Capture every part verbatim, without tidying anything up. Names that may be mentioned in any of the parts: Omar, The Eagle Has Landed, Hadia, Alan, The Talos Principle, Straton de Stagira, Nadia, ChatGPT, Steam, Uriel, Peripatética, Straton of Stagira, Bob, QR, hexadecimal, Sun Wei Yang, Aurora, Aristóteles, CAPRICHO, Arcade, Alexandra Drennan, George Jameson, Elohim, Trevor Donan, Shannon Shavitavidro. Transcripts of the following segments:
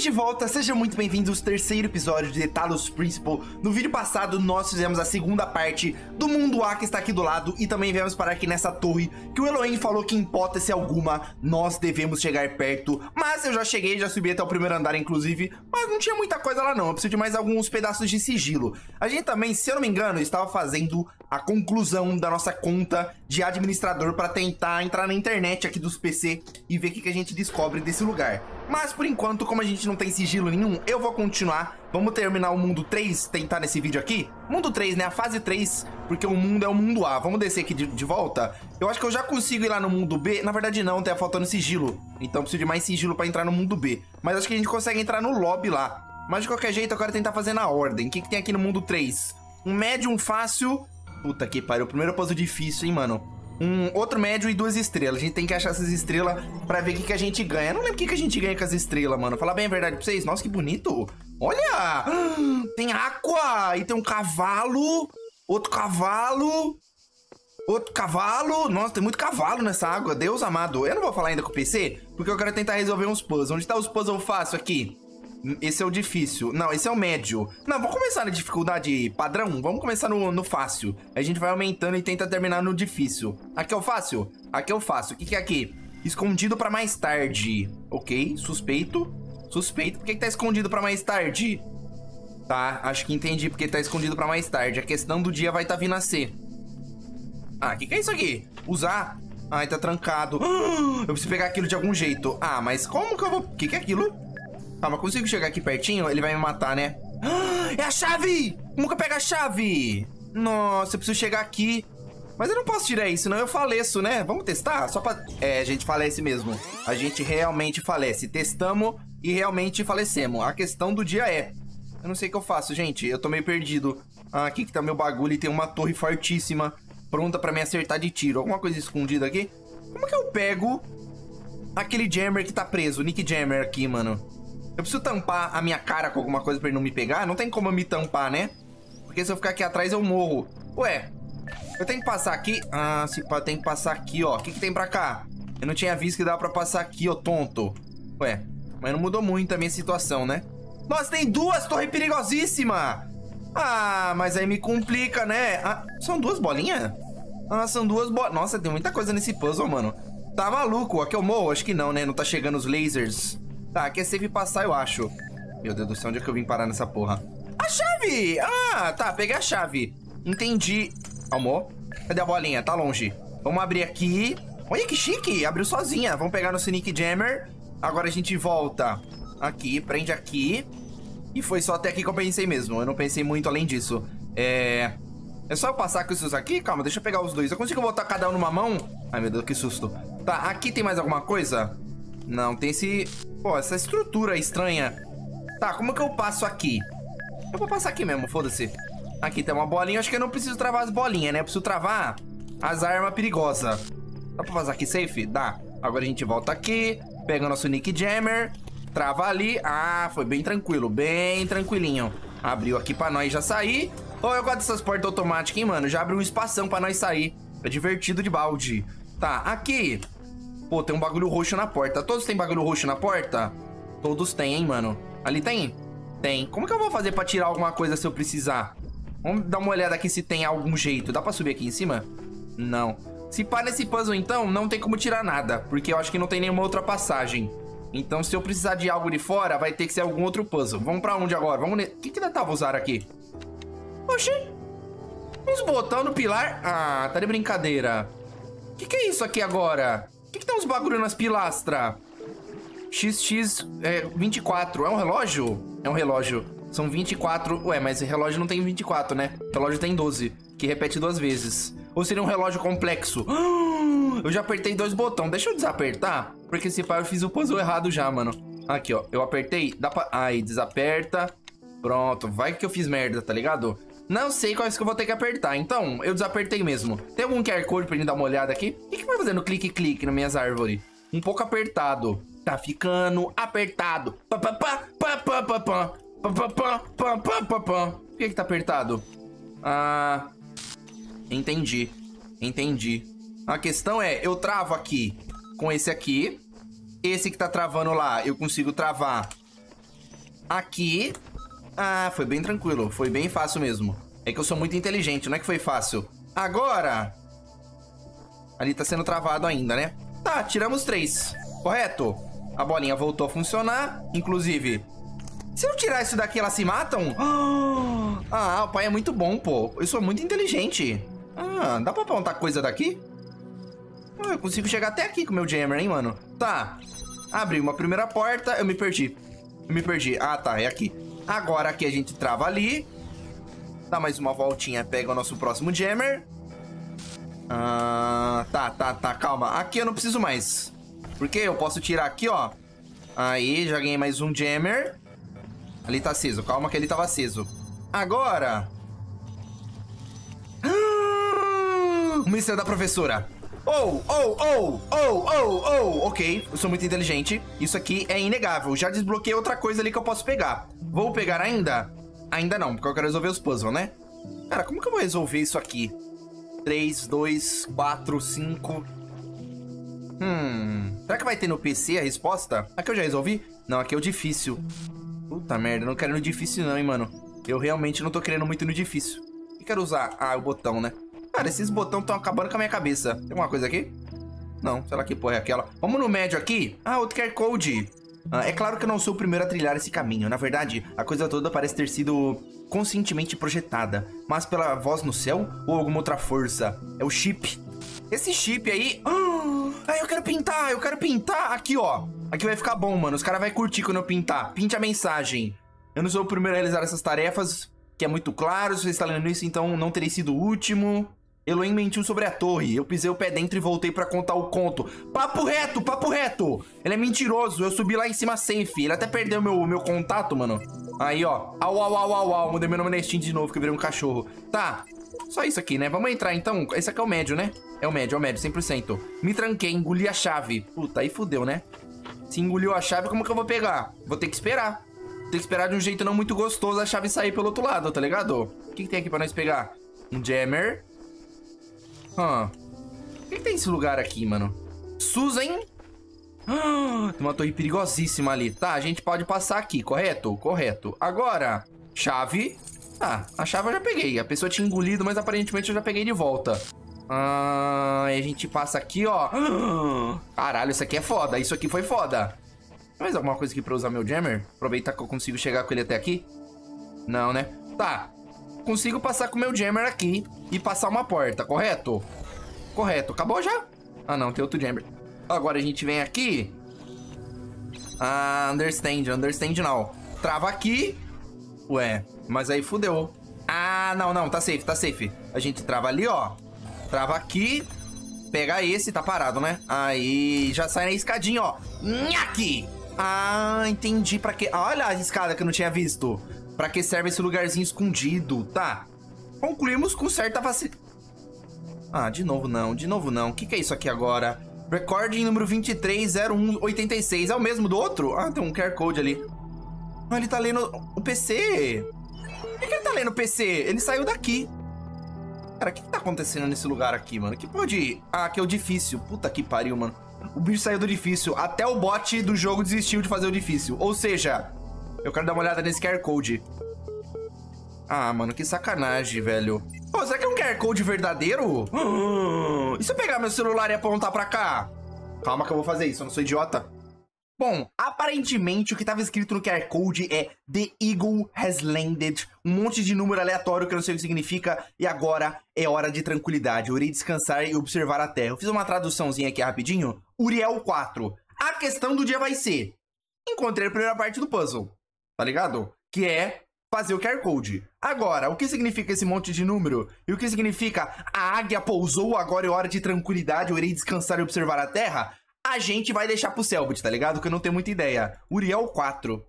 Estamos de volta, sejam muito bem-vindos ao terceiro episódio de The Talos Principle. No vídeo passado, nós fizemos a segunda parte do mundo A, que está aqui do lado, e também viemos parar aqui nessa torre, que o Elohim falou que, em hipótese alguma, nós devemos chegar perto. Mas eu já cheguei, já subi até o primeiro andar, inclusive, mas não tinha muita coisa lá não, eu preciso de mais alguns pedaços de sigilo. A gente também, se eu não me engano, estava fazendo a conclusão da nossa conta de administrador para tentar entrar na internet aqui dos P C e ver o que a gente descobre desse lugar. Mas, por enquanto, como a gente não tem sigilo nenhum, eu vou continuar. Vamos terminar o mundo três, tentar nesse vídeo aqui. Mundo três, né? A fase três, porque o mundo é o mundo A. Vamos descer aqui de, de volta. Eu acho que eu já consigo ir lá no mundo B. Na verdade, não, tá faltando sigilo. Então, preciso de mais sigilo pra entrar no mundo B. Mas acho que a gente consegue entrar no lobby lá. Mas, de qualquer jeito, eu quero tentar fazer na ordem. O que que tem aqui no mundo três? Um médium fácil... Puta que pariu, o primeiro puzzle difícil, hein, mano? Um outro médio e duas estrelas. A gente tem que achar essas estrelas pra ver o que, que a gente ganha. Eu não lembro o que, que a gente ganha com as estrelas, mano. Falar bem a verdade pra vocês. Nossa, que bonito. Olha! Tem água. E tem um cavalo. Outro cavalo. Outro cavalo. Nossa, tem muito cavalo nessa água. Deus amado. Eu não vou falar ainda com o P C, porque eu quero tentar resolver uns puzzles. Onde tá os puzzles fácil aqui? Esse é o difícil. Não, esse é o médio. Não, vou começar na dificuldade padrão. Vamos começar no, no fácil. A gente vai aumentando e tenta terminar no difícil. Aqui é o fácil? Aqui é o fácil. O que que é aqui? Escondido pra mais tarde. Ok, suspeito. Suspeito. Por que que tá escondido pra mais tarde? Tá, acho que entendi porque tá escondido pra mais tarde. A questão do dia vai tá vindo a ser. Ah, o que que é isso aqui? Usar? Ai, tá trancado. Eu preciso pegar aquilo de algum jeito. Ah, mas como que eu vou... O que que é aquilo? Ah, mas consigo chegar aqui pertinho? Ele vai me matar, né? Ah, é a chave! Nunca pega a chave! Nossa, eu preciso chegar aqui. Mas eu não posso tirar isso, não. Eu faleço, né? Vamos testar? Só pra... É, a gente falece mesmo. A gente realmente falece. Testamos e realmente falecemos. A questão do dia é... Eu não sei o que eu faço, gente. Eu tô meio perdido. Ah, aqui que tá meu bagulho e tem uma torre fortíssima pronta pra me acertar de tiro. Alguma coisa escondida aqui? Como que eu pego aquele jammer que tá preso? O Nick Jammer aqui, mano. Eu preciso tampar a minha cara com alguma coisa pra ele não me pegar? Não tem como eu me tampar, né? Porque se eu ficar aqui atrás, eu morro. Ué, eu tenho que passar aqui? Ah, se pá, eu tenho que passar aqui, ó. O que que tem pra cá? Eu não tinha visto que dava pra passar aqui, ó, tonto. Ué, mas não mudou muito a minha situação, né? Nossa, tem duas torres perigosíssimas! Ah, mas aí me complica, né? Ah, são duas bolinhas? Ah, são duas bolinhas. Nossa, tem muita coisa nesse puzzle, mano. Tá maluco? Aqui eu morro? Acho que não, né? Não tá chegando os lasers. Tá, aqui é safe passar, eu acho. Meu Deus do céu, onde é que eu vim parar nessa porra? A chave! Ah, tá, peguei a chave. Entendi. Amor, cadê a bolinha? Tá longe. Vamos abrir aqui. Olha que chique, abriu sozinha. Vamos pegar no Sneak Jammer. Agora a gente volta aqui, prende aqui. E foi só até aqui que eu pensei mesmo. Eu não pensei muito além disso. É... É só eu passar com esses aqui? Calma, deixa eu pegar os dois. Eu consigo botar cada um numa mão? Ai, meu Deus, que susto. Tá, aqui tem mais alguma coisa? Não, tem esse... Pô, essa estrutura estranha. Tá, como que eu passo aqui? Eu vou passar aqui mesmo, foda-se. Aqui tem uma bolinha, acho que eu não preciso travar as bolinhas, né? Eu preciso travar as armas perigosas. Dá pra passar aqui safe? Dá. Agora a gente volta aqui, pega o nosso Nick Jammer, trava ali. Ah, foi bem tranquilo, bem tranquilinho. Abriu aqui pra nós já sair. Oh, eu gosto dessas portas automáticas, hein, mano? Já abriu um espação pra nós sair. É divertido de balde. Tá, aqui... Pô, tem um bagulho roxo na porta. Todos tem bagulho roxo na porta? Todos tem, hein, mano? Ali tem? Tem. Como que eu vou fazer pra tirar alguma coisa se eu precisar? Vamos dar uma olhada aqui se tem algum jeito. Dá pra subir aqui em cima? Não. Se pá nesse puzzle, então, não tem como tirar nada. Porque eu acho que não tem nenhuma outra passagem. Então, se eu precisar de algo de fora, vai ter que ser algum outro puzzle. Vamos pra onde agora? Vamos... Ne... O que que dá pra usar aqui? Oxi! Uns botão no pilar? Ah, tá de brincadeira. O que que é isso aqui agora? O que que tem uns bagulho nas pilastras? vinte e quatro. É um relógio? É um relógio. São vinte e quatro. Ué, mas o relógio não tem vinte e quatro, né? O relógio tem doze, que repete duas vezes. Ou seria um relógio complexo? Eu já apertei dois botões. Deixa eu desapertar, porque se pá eu fiz o puzzle errado já, mano. Aqui, ó. Eu apertei. Dá pra... Ai, desaperta. Pronto. Vai que eu fiz merda, tá ligado? Não sei quais que eu vou ter que apertar. Então, eu desapertei mesmo. Tem algum Q R Code pra gente dar uma olhada aqui? O que que vai fazendo clique-clique nas minhas árvores? Um pouco apertado. Tá ficando apertado. Por que que tá apertado? Ah... Entendi. Entendi. A questão é, eu travo aqui com esse aqui. Esse que tá travando lá, eu consigo travar Aqui... Ah, foi bem tranquilo. Foi bem fácil mesmo. É que eu sou muito inteligente, não é que foi fácil. Agora... Ali tá sendo travado ainda, né? Tá, tiramos três. Correto? A bolinha voltou a funcionar. Inclusive... Se eu tirar isso daqui, elas se matam? Ah, o pai é muito bom, pô. Eu sou muito inteligente. Ah, dá pra apontar coisa daqui? Ah, eu consigo chegar até aqui com o meu jammer, hein, mano? Tá. Abri uma primeira porta. Eu me perdi. Eu me perdi. Ah, tá. É aqui. Agora aqui a gente trava ali. Dá mais uma voltinha. Pega o nosso próximo jammer. Ah, tá, tá, tá. Calma. Aqui eu não preciso mais. Porque eu posso tirar aqui, ó. Aí, já ganhei mais um jammer. Ali tá aceso. Calma que ele tava aceso. Agora! Ah, o mistério da professora. Oh, oh, oh, oh, oh, oh. Ok, eu sou muito inteligente. Isso aqui é inegável. Já desbloqueei outra coisa ali que eu posso pegar. Vou pegar ainda? Ainda não, porque eu quero resolver os puzzles, né? Cara, como que eu vou resolver isso aqui? três, dois, quatro, cinco... Hum... Será que vai ter no P C a resposta? Aqui eu já resolvi? Não, aqui é o difícil. Puta merda, eu não quero no difícil não, hein, mano. Eu realmente não tô querendo muito no difícil. E quero usar... Ah, o botão, né? Cara, esses botões estão acabando com a minha cabeça. Tem alguma coisa aqui? Não, sei lá que porra é aquela. Vamos no médio aqui? Ah, outro Q R Code. Ah, é claro que eu não sou o primeiro a trilhar esse caminho. Na verdade, a coisa toda parece ter sido conscientemente projetada. Mas pela voz no céu ou alguma outra força. É o chip. Esse chip aí... Ah, eu quero pintar, eu quero pintar. Aqui, ó. Aqui vai ficar bom, mano. Os caras vão curtir quando eu pintar. Pinte a mensagem. Eu não sou o primeiro a realizar essas tarefas, que é muito claro. Se você está lendo isso, então não terei sido o último. Elohim mentiu sobre a torre. Eu pisei o pé dentro e voltei pra contar o conto. Papo reto, papo reto. Ele é mentiroso. Eu subi lá em cima safe. Ele até perdeu meu, meu contato, mano. Aí, ó. Au, au, au, au, au. Mudei meu nome na Steam de novo, que eu virei um cachorro. Tá. Só isso aqui, né? Vamos entrar, então. Esse aqui é o médio, né? É o médio, é o médio, cem por cento. Me tranquei, engoli a chave. Puta, aí fudeu, né? Se engoliu a chave, como que eu vou pegar? Vou ter que esperar. Vou ter que esperar de um jeito não muito gostoso a chave sair pelo outro lado, tá ligado? O que, que tem aqui pra nós pegar? Um jammer. Hum. O que, que tem esse lugar aqui, mano? Susan. Ah, tem uma torre perigosíssima ali. Tá, a gente pode passar aqui, correto? Correto. Agora, chave. Ah, a chave eu já peguei. A pessoa tinha engolido, mas aparentemente eu já peguei de volta. Ah, a gente passa aqui, ó. Caralho, isso aqui é foda. Isso aqui foi foda. Tem mais alguma coisa aqui pra usar meu jammer? Aproveitar que eu consigo chegar com ele até aqui. Não, né? Tá. Consigo passar com meu jammer aqui e passar uma porta, correto? Correto. Acabou já? Ah, não. Tem outro jammer. Agora a gente vem aqui. Ah, understand. Understand não. Trava aqui. Ué, mas aí fudeu. Ah, não, não. Tá safe, tá safe. A gente trava ali, ó. Trava aqui, pega esse, tá parado, né? Aí já sai na escadinha, ó. Nhaque! Ah, entendi pra que... Olha a escada que eu não tinha visto. Pra que serve esse lugarzinho escondido, tá? Concluímos com certa facilidade. Ah, de novo não, de novo não. O que, que é isso aqui agora? Recording número vinte e três, zero um, oitenta e seis. É o mesmo do outro? Ah, tem um Q R Code ali. Ah, ele tá lendo o P C. Por que, que ele tá lendo o P C? Ele saiu daqui. Cara, o que, que tá acontecendo nesse lugar aqui, mano? Que pode ir? Ah, aqui é o difícil. Puta que pariu, mano. O bicho saiu do difícil. Até o bot do jogo desistiu de fazer o difícil. Ou seja, eu quero dar uma olhada nesse Q R Code. Ah, mano, que sacanagem, velho. Pô, será que é um Q R Code verdadeiro? E se eu pegar meu celular e apontar pra cá? Calma que eu vou fazer isso, eu não sou idiota. Bom, aparentemente o que estava escrito no Q R Code é The Eagle Has Landed, um monte de número aleatório que eu não sei o que significa, e agora é hora de tranquilidade, eu irei descansar e observar a Terra. Eu fiz uma traduçãozinha aqui rapidinho, Uriel quatro. A questão do dia vai ser, encontrei a primeira parte do puzzle, tá ligado? Que é fazer o Q R Code. Agora, o que significa esse monte de número? E o que significa a águia pousou, agora é hora de tranquilidade, eu irei descansar e observar a Terra? A gente vai deixar pro Selbit, tá ligado? Que eu não tenho muita ideia. Uriel quatro.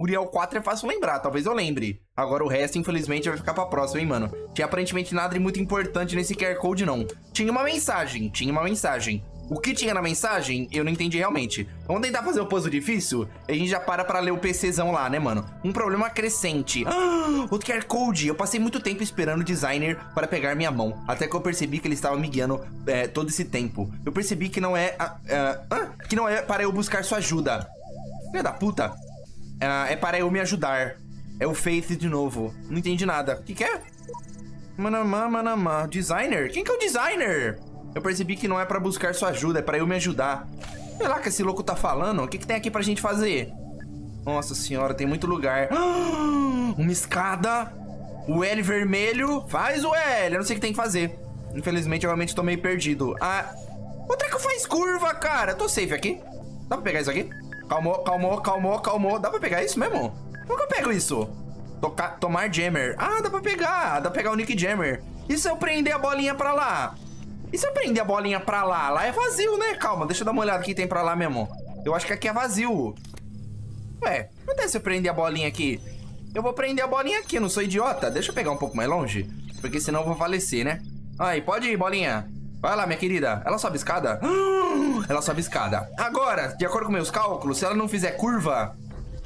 Uriel quatro é fácil lembrar, talvez eu lembre. Agora o resto, infelizmente, vai ficar pra próxima, hein, mano? Tinha aparentemente nada de muito importante nesse Q R Code, não. Tinha uma mensagem, tinha uma mensagem. O que tinha na mensagem, eu não entendi realmente. Vamos tentar fazer o puzzle difícil? A gente já para pra ler o PCzão lá, né, mano? Um problema crescente. Ah, outro Q R Code. Eu passei muito tempo esperando o designer para pegar minha mão. Até que eu percebi que ele estava me guiando é, todo esse tempo. Eu percebi que não é... A, a, a, que não é para eu buscar sua ajuda. Filha da puta. É para eu me ajudar. É o Faith de novo. Não entendi nada. O que que é? Manamá, manamá. Designer? Quem que é o designer? Eu percebi que não é pra buscar sua ajuda, é pra eu me ajudar. Sei lá o que esse louco tá falando. O que que tem aqui pra gente fazer? Nossa senhora, tem muito lugar. Uma escada. O L vermelho. Faz o L. Eu não sei o que tem que fazer. Infelizmente, eu realmente tô meio perdido. Ah... O treco faz curva, cara. Eu tô safe aqui. Dá pra pegar isso aqui? Calmou, calmou, calmou, calmou. Dá pra pegar isso mesmo? Como que eu pego isso? Toca... Tomar jammer. Ah, dá pra pegar. Dá pra pegar o Nick Jammer. E se eu prender a bolinha pra lá? E se eu prender a bolinha pra lá? Lá é vazio, né? Calma, deixa eu dar uma olhada o que tem pra lá mesmo. Eu acho que aqui é vazio. Ué, até se eu prender a bolinha aqui? Eu vou prender a bolinha aqui, não sou idiota. Deixa eu pegar um pouco mais longe, porque senão eu vou falecer, né? Aí, pode ir, bolinha. Vai lá, minha querida. Ela sobe escada? Ela sobe escada. Agora, de acordo com meus cálculos, se ela não fizer curva...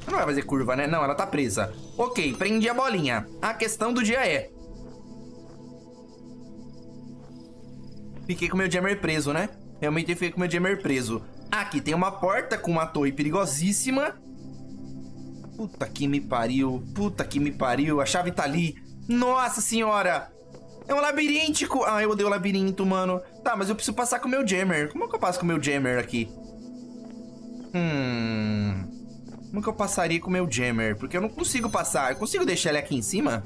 Ela não vai fazer curva, né? Não, ela tá presa. Ok, prendi a bolinha. A questão do dia é... Fiquei com meu jammer preso, né? Realmente eu fiquei com meu jammer preso. Aqui tem uma porta com uma torre perigosíssima. Puta que me pariu. Puta que me pariu. A chave tá ali. Nossa senhora. É um labiríntico. Ah, eu odeio labirinto, mano. Tá, mas eu preciso passar com o meu jammer. Como é que eu passo com o meu jammer aqui? Hum... Como é que eu passaria com o meu jammer? Porque eu não consigo passar. Eu consigo deixar ele aqui em cima?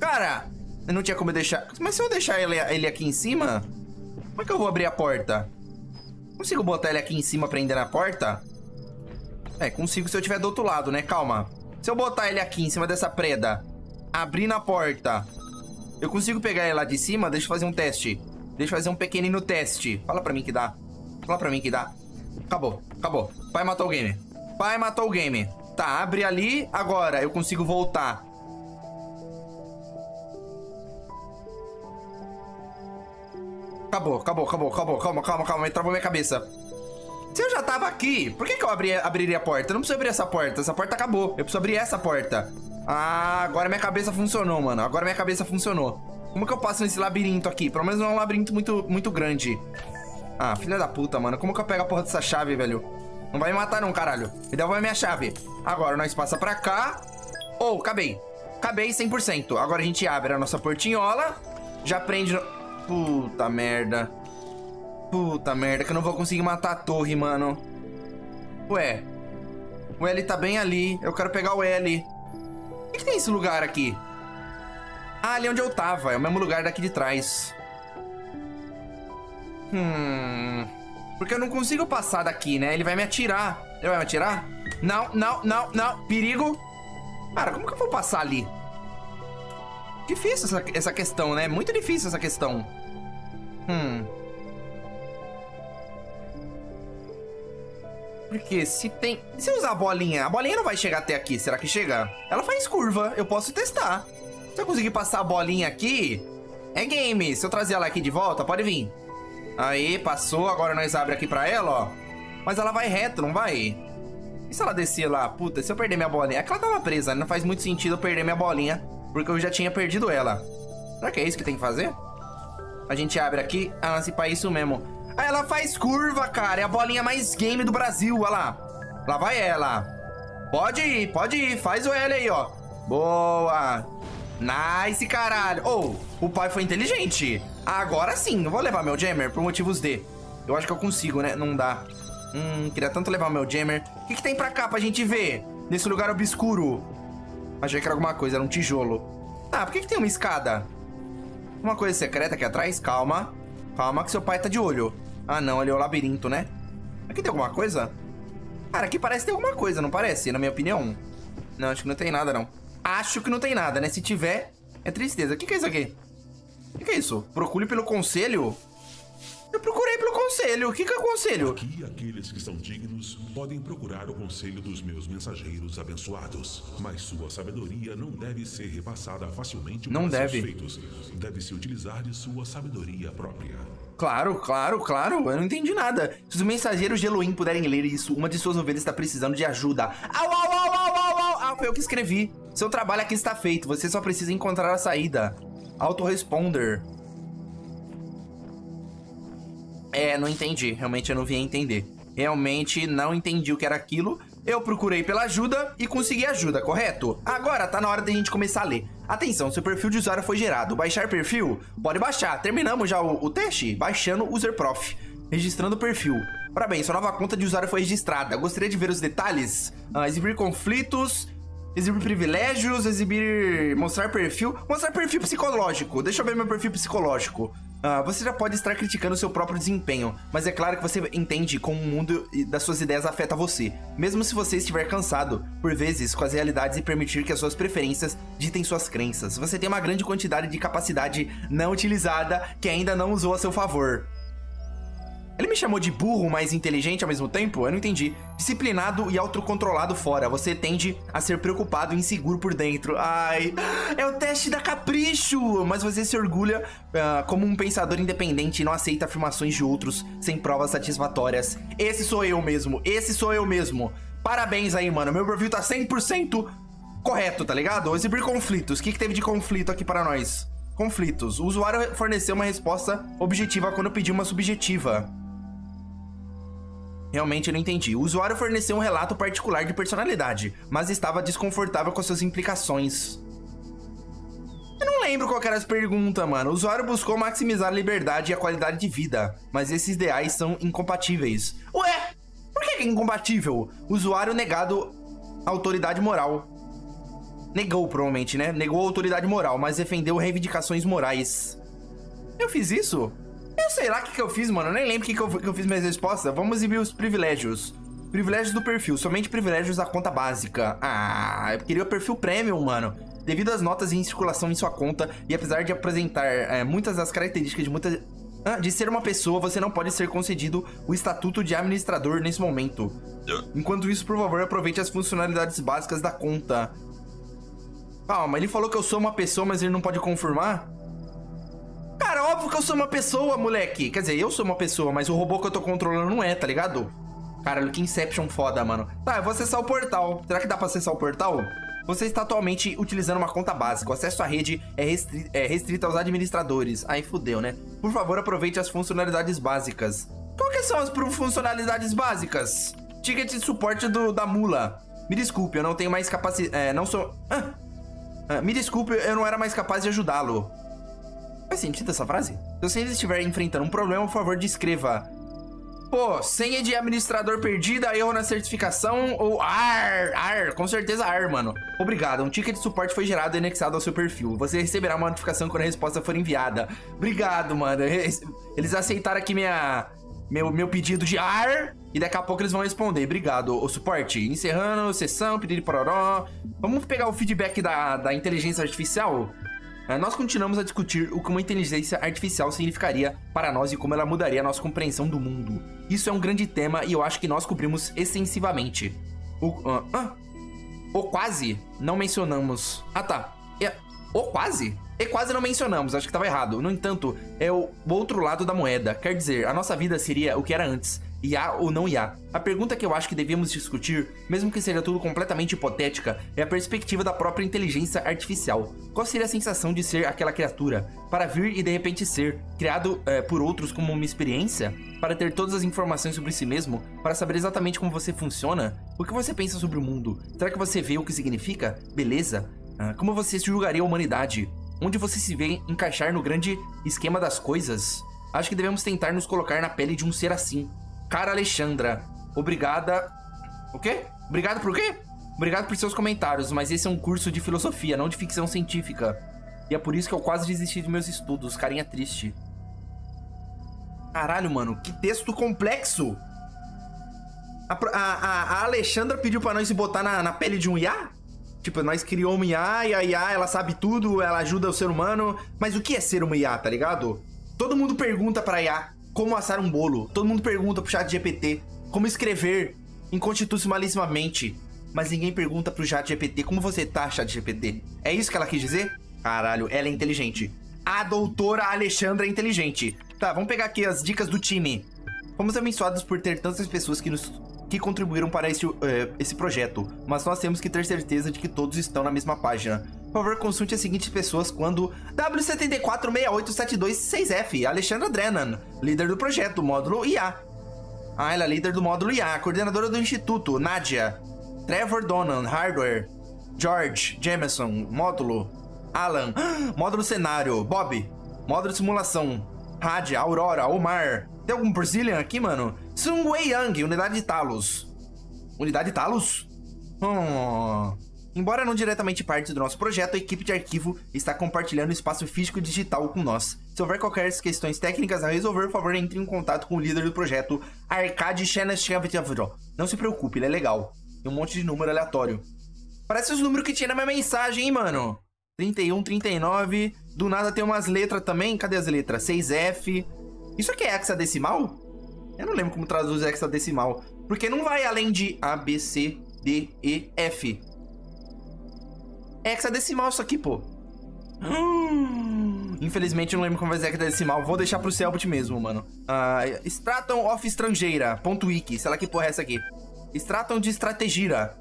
Cara, eu não tinha como eu deixar... Mas se eu deixar ele, ele aqui em cima... Como é que eu vou abrir a porta? Consigo botar ele aqui em cima, prender na porta? É, consigo se eu tiver do outro lado, né? Calma. Se eu botar ele aqui em cima dessa preda, abrir na porta, eu consigo pegar ele lá de cima? Deixa eu fazer um teste. Deixa eu fazer um pequenino teste. Fala pra mim que dá. Fala pra mim que dá. Acabou, acabou. Pai matou o game. Pai matou o game. Tá, abre ali. Agora eu consigo voltar. Acabou, acabou, acabou, acabou, calma, calma, calma, ele travou minha cabeça. Se eu já tava aqui, por que que eu abri, abriria a porta? Eu não preciso abrir essa porta, essa porta acabou. Eu preciso abrir essa porta. Ah, agora minha cabeça funcionou, mano, agora minha cabeça funcionou. Como que eu passo nesse labirinto aqui? Pelo menos não é um labirinto muito, muito grande. Ah, filha da puta, mano, como que eu pego a porra dessa chave, velho? Não vai me matar não, caralho. Me devolve a minha chave. Agora nós passa pra cá. Oh, acabei. Acabei cem por cento. Agora a gente abre a nossa portinhola. Já prende... No... Puta merda. Puta merda, que eu não vou conseguir matar a torre, mano. Ué. O L tá bem ali. Eu quero pegar o L. O que que tem esse lugar aqui? Ah, ali onde eu tava. É o mesmo lugar daqui de trás. Hum... Porque eu não consigo passar daqui, né? Ele vai me atirar. Ele vai me atirar? Não, não, não, não. Perigo. Cara, como que eu vou passar ali? Difícil essa, essa questão, né? Muito difícil essa questão. Hum. Porque se tem... E se eu usar a bolinha? A bolinha não vai chegar até aqui. Será que chega? Ela faz curva. Eu posso testar. Se eu conseguir passar a bolinha aqui... É game. Se eu trazer ela aqui de volta, pode vir. Aí, passou. Agora nós abre aqui pra ela, ó. Mas ela vai reto, não vai? E se ela descer lá? Puta, se eu perder minha bolinha... É que ela tava presa. Não faz muito sentido eu perder minha bolinha. Porque eu já tinha perdido ela. Será que é isso que tem que fazer? A gente abre aqui. Ah, se pá, isso mesmo. Ah, ela faz curva, cara. É a bolinha mais game do Brasil. Olha lá. Lá vai ela. Pode ir, pode ir. Faz o L aí, ó. Boa. Nice, caralho. Ou, oh, o pai foi inteligente. Agora sim. Eu vou levar meu jammer por motivos de... Eu acho que eu consigo, né? Não dá. Hum, queria tanto levar meu jammer. O que que tem pra cá pra gente ver? Nesse lugar obscuro. Achei que era alguma coisa, era um tijolo. Ah, por que que tem uma escada? Uma coisa secreta aqui atrás? Calma. Calma que seu pai tá de olho. Ah, não, ali é o labirinto, né? Aqui tem alguma coisa? Cara, aqui parece ter alguma coisa, não parece? Na minha opinião. Não, acho que não tem nada, não. Acho que não tem nada, né? Se tiver, é tristeza. O que que é isso aqui? O que que é isso? Procure pelo conselho? Eu procurei pelo conselho. O que que é o conselho? Aqui, aqueles que são dignos podem procurar o conselho dos meus mensageiros abençoados. Mas sua sabedoria não deve ser repassada facilmente não para deve. seus feitos. Deve-se utilizar de sua sabedoria própria. Claro, claro, claro. Eu não entendi nada. Se os mensageiros de Elohim puderem ler isso, uma de suas ovelhas está precisando de ajuda. Au, au, au, au, au, au. Ah, foi eu que escrevi. Seu trabalho aqui está feito. Você só precisa encontrar a saída. Autoresponder. É, não entendi. Realmente eu não vinha entender. Realmente não entendi o que era aquilo. Eu procurei pela ajuda e consegui ajuda, correto? Agora tá na hora da gente começar a ler. Atenção, seu perfil de usuário foi gerado. Baixar perfil? Pode baixar. Terminamos já o, o teste? Baixando user prof. Registrando o perfil. Parabéns, sua nova conta de usuário foi registrada. Gostaria de ver os detalhes? Ah, exibir conflitos... Exibir privilégios, exibir... Mostrar perfil... Mostrar perfil psicológico. Deixa eu ver meu perfil psicológico. Ah, você já pode estar criticando seu próprio desempenho, mas é claro que você entende como o mundo das suas ideias afeta você. Mesmo se você estiver cansado, por vezes, com as realidades e permitir que as suas preferências ditem suas crenças. Você tem uma grande quantidade de capacidade não utilizada que ainda não usou a seu favor. Ele me chamou de burro, mas inteligente ao mesmo tempo? Eu não entendi. Disciplinado e autocontrolado fora. Você tende a ser preocupado e inseguro por dentro. Ai, é o teste da capricho! Mas você se orgulha uh, como um pensador independente e não aceita afirmações de outros sem provas satisfatórias. Esse sou eu mesmo, esse sou eu mesmo. Parabéns aí, mano. Meu perfil tá cem por cento correto, tá ligado? Exibir conflitos. O que, que teve de conflito aqui para nós? Conflitos. O usuário forneceu uma resposta objetiva quando pediu uma subjetiva. Realmente eu não entendi. O usuário forneceu um relato particular de personalidade, mas estava desconfortável com suas implicações. Eu não lembro qual era as perguntas, mano. O usuário buscou maximizar a liberdade e a qualidade de vida, mas esses ideais são incompatíveis. Ué? Por que é incompatível? O usuário negado a autoridade moral. Negou, provavelmente, né? Negou a autoridade moral, mas defendeu reivindicações morais. Eu fiz isso? Eu sei lá o que, que eu fiz, mano. Eu nem lembro o que, que, que eu fiz minhas respostas. Vamos exibir os privilégios. Privilégios do perfil. Somente privilégios da conta básica. Ah, eu queria o perfil premium, mano. Devido às notas em circulação em sua conta e apesar de apresentar é, muitas das características de muitas... Ah, de ser uma pessoa, você não pode ser concedido o estatuto de administrador nesse momento. Enquanto isso, por favor, aproveite as funcionalidades básicas da conta. Calma, ele falou que eu sou uma pessoa, mas ele não pode confirmar? Cara, óbvio que eu sou uma pessoa, moleque. Quer dizer, eu sou uma pessoa, mas o robô que eu tô controlando não é, tá ligado? Caralho, que Inception foda, mano. Tá, eu vou acessar o portal. Será que dá pra acessar o portal? Você está atualmente utilizando uma conta básica. O acesso à rede é, restri é restrito aos administradores. Aí fudeu, né? Por favor, aproveite as funcionalidades básicas. Qual que são as funcionalidades básicas? Ticket de suporte do, da mula. Me desculpe, eu não tenho mais capacidade... É, não sou... Ah. Ah, me desculpe, eu não era mais capaz de ajudá-lo. Faz sentido essa frase? Se você estiver enfrentando um problema, por favor, descreva. Pô, senha de administrador perdida, erro na certificação ou... Ar, ar, com certeza ar, mano. Obrigado, um ticket de suporte foi gerado e anexado ao seu perfil. Você receberá uma notificação quando a resposta for enviada. Obrigado, mano. Eles aceitaram aqui minha... Meu, meu pedido de ar. E daqui a pouco eles vão responder. Obrigado, o suporte. Encerrando, sessão, pedido pororó. Vamos pegar o feedback da, da inteligência artificial? Nós continuamos a discutir o que uma inteligência artificial significaria para nós e como ela mudaria a nossa compreensão do mundo. Isso é um grande tema e eu acho que nós cobrimos extensivamente. O, uh, uh, o quase não mencionamos. Ah, tá. É, o quase? E quase não mencionamos, acho que estava errado. No entanto, é o outro lado da moeda. Quer dizer, a nossa vida seria o que era antes. I A ou não I A? A pergunta que eu acho que devíamos discutir, mesmo que seja tudo completamente hipotética, é a perspectiva da própria inteligência artificial. Qual seria a sensação de ser aquela criatura? Para vir e de repente ser criado é, por outros como uma experiência? Para ter todas as informações sobre si mesmo? Para saber exatamente como você funciona? O que você pensa sobre o mundo? Será que você vê o que significa? Beleza? Ah, como você se julgaria a humanidade? Onde você se vê encaixar no grande esquema das coisas? Acho que devemos tentar nos colocar na pele de um ser assim. Cara Alexandra, obrigada... O quê? Obrigado por quê? Obrigado por seus comentários, mas esse é um curso de filosofia, não de ficção científica. E é por isso que eu quase desisti dos meus estudos, carinha triste. Caralho, mano, que texto complexo! A, a, a Alexandra pediu pra nós se botar na, na pele de um I A? Tipo, nós criamos uma I A, e a I A, ela sabe tudo, ela ajuda o ser humano. Mas o que é ser uma I A, tá ligado? Todo mundo pergunta pra I A... Como assar um bolo? Todo mundo pergunta pro chat G P T como escrever inconstitucionalissimamente. Mas ninguém pergunta pro chat G P T como você tá, chat G P T. É isso que ela quis dizer? Caralho, ela é inteligente. A doutora Alexandra é inteligente. Tá, vamos pegar aqui as dicas do time. Fomos abençoados por ter tantas pessoas que, nos, que contribuíram para esse, uh, esse projeto. Mas nós temos que ter certeza de que todos estão na mesma página. Por favor, consulte as seguintes pessoas quando... W sete quatro seis oito sete dois seis F, Alexandra Drennan, líder do projeto, módulo I A. Ah, ela é líder do módulo I A, coordenadora do Instituto, Nadia. Trevor Donan, Hardware. George Jameson, Módulo. Alan, Módulo Cenário. Bob, Módulo Simulação. Hadia, Aurora, Omar. Tem algum Brazilian aqui, mano? Sun Wei Yang, Unidade de Talos. Unidade Talos? Hum. Embora não diretamente parte do nosso projeto, a equipe de arquivo está compartilhando espaço físico e digital com nós. Se houver qualquer questões técnicas a resolver, por favor, entre em contato com o líder do projeto, Arcade Shannon Shavitavidro. Não se preocupe, ele é legal. Tem um monte de número aleatório. Parece os números que tinha na minha mensagem, hein, mano? trinta e um, trinta e nove... Do nada tem umas letras também. Cadê as letras? seis F... Isso aqui é hexadecimal? Eu não lembro como traduz hexadecimal. Porque não vai além de A, B, C, D, E, F. É hexadecimal isso aqui, pô. Hum. Infelizmente, eu não lembro como vai ser hexadecimal. Vou deixar pro Selbit mesmo, mano. Uh, Straton of Estrangeira. Ponto wiki. Sei lá que porra é essa aqui. Straton de Strategira.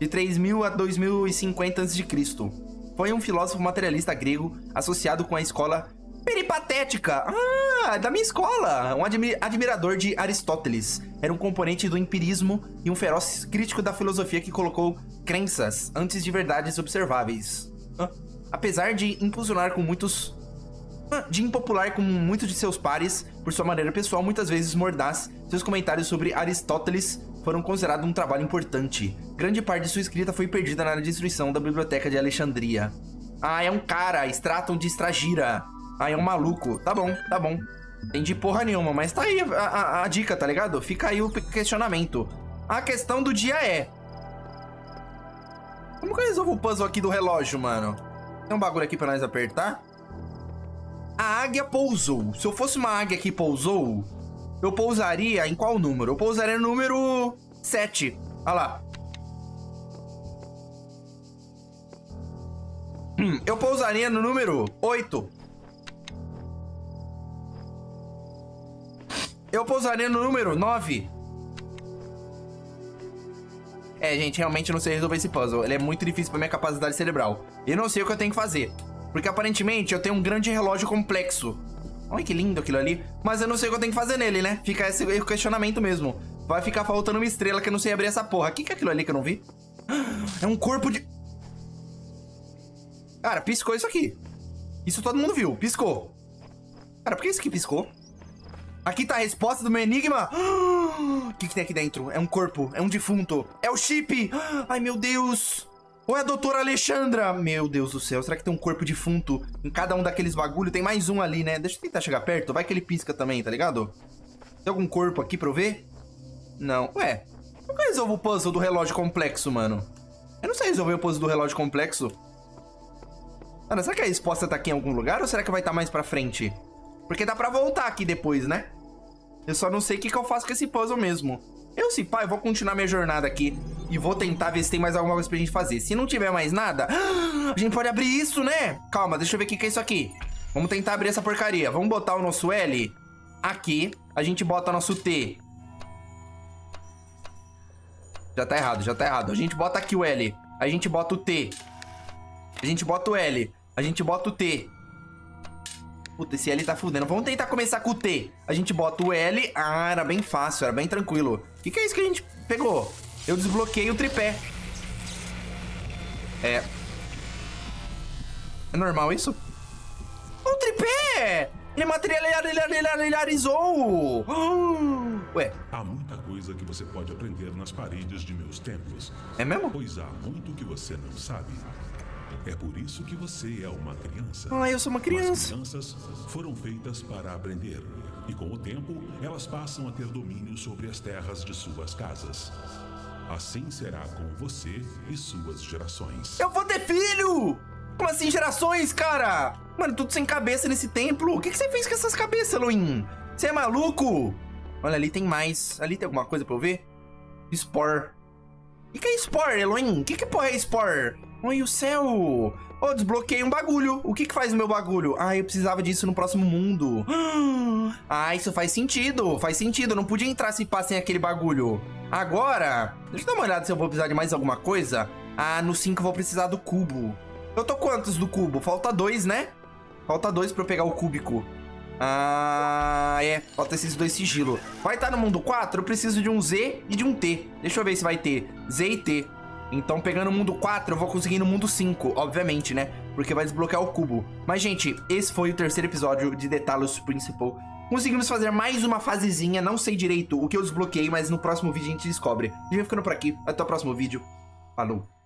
De três mil a dois mil e cinquenta antes de Cristo Foi um filósofo materialista grego associado com a escola Peripatética. Ah, da minha escola. Um admi admirador de Aristóteles. Era um componente do empirismo e um feroz crítico da filosofia que colocou crenças antes de verdades observáveis. Ah, apesar de impulsionar com muitos... Ah, de impopular com muitos de seus pares, por sua maneira pessoal, muitas vezes mordaz, seus comentários sobre Aristóteles foram considerados um trabalho importante. Grande parte de sua escrita foi perdida na destruição da biblioteca de Alexandria. Ah, é um cara, Straton de Stagira. Ah, é um maluco. Tá bom, tá bom. Entendi porra nenhuma, mas tá aí a, a, a dica, tá ligado? Fica aí o questionamento. A questão do dia é... Como que eu resolvo o puzzle aqui do relógio, mano? Tem um bagulho aqui pra nós apertar? A águia pousou. Se eu fosse uma águia que pousou... Eu pousaria em qual número? Eu pousaria no número sete. Olha lá. Hum, eu pousaria no número oito. Eu pousaria no número nove. É, gente, realmente não sei resolver esse puzzle. Ele é muito difícil pra minha capacidade cerebral. Eu não sei o que eu tenho que fazer. Porque aparentemente eu tenho um grande relógio complexo. Olha que lindo aquilo ali. Mas eu não sei o que eu tenho que fazer nele, né? Fica esse questionamento mesmo. Vai ficar faltando uma estrela que eu não sei abrir essa porra. O que que é aquilo ali que eu não vi? É um corpo de... Cara, piscou isso aqui. Isso todo mundo viu. Piscou. Cara, por que isso aqui piscou? Aqui tá a resposta do meu enigma. O que que tem aqui dentro? É um corpo. É um defunto. É o chip. Ai, meu Deus. Ou é a doutora Alexandra? Meu Deus do céu, será que tem um corpo defunto em cada um daqueles bagulho? Tem mais um ali, né? Deixa eu tentar chegar perto, vai que ele pisca também, tá ligado? Tem algum corpo aqui pra eu ver? Não, ué. Como que eu resolvo o puzzle do relógio complexo, mano? Eu não sei resolver o puzzle do relógio complexo. Cara, será que a resposta tá aqui em algum lugar ou será que vai estar mais pra frente? Porque dá pra voltar aqui depois, né? Eu só não sei o que que eu faço com esse puzzle mesmo. Eu, se pá, eu vou continuar minha jornada aqui e vou tentar ver se tem mais alguma coisa pra gente fazer. Se não tiver mais nada, a gente pode abrir isso, né? Calma, deixa eu ver o que é isso aqui. Vamos tentar abrir essa porcaria. Vamos botar o nosso L aqui. A gente bota o nosso T. Já tá errado, já tá errado. A gente bota aqui o L. A gente bota o T. A gente bota o L. A gente bota o T. Puta, esse L tá fudendo. Vamos tentar começar com o T. A gente bota o L. Ah, era bem fácil, era bem tranquilo. O que que é isso que a gente pegou? Eu desbloqueei o tripé. É. É normal isso? O tripé! Ele materializou! Oh! Ué. Há muita coisa que você pode aprender nas paredes de meus templos. É mesmo? Pois há muito que você não sabe. É por isso que você é uma criança. Ah, eu sou uma criança. As crianças foram feitas para aprender. E com o tempo, elas passam a ter domínio sobre as terras de suas casas. Assim será com você e suas gerações. Eu vou ter filho! Como assim gerações, cara? Mano, tudo sem cabeça nesse templo. O que que você fez com essas cabeças, Elohim? Você é maluco? Olha, ali tem mais. Ali tem alguma coisa pra eu ver? Spore. O que que é Spore, Elohim? O que que porra é Spore? Oi, o céu! Ô, oh, desbloqueei um bagulho. O que que faz o meu bagulho? Ah, eu precisava disso no próximo mundo. Ah, isso faz sentido. Faz sentido. Eu não podia entrar se passem aquele bagulho. Agora, deixa eu dar uma olhada se eu vou precisar de mais alguma coisa. Ah, no cinco eu vou precisar do cubo. Eu tô quantos do cubo? Falta dois, né? Falta dois pra eu pegar o cúbico. Ah, é. Falta esses dois sigilo. Vai estar no mundo quatro? Eu preciso de um Z e de um T. Deixa eu ver se vai ter Z e T. Então, pegando o mundo quatro, eu vou conseguir no mundo cinco, obviamente, né? Porque vai desbloquear o cubo. Mas, gente, esse foi o terceiro episódio de The Talos Principle. Conseguimos fazer mais uma fasezinha. Não sei direito o que eu desbloqueei, mas no próximo vídeo a gente descobre. E eu vou ficando por aqui. Até o próximo vídeo. Falou!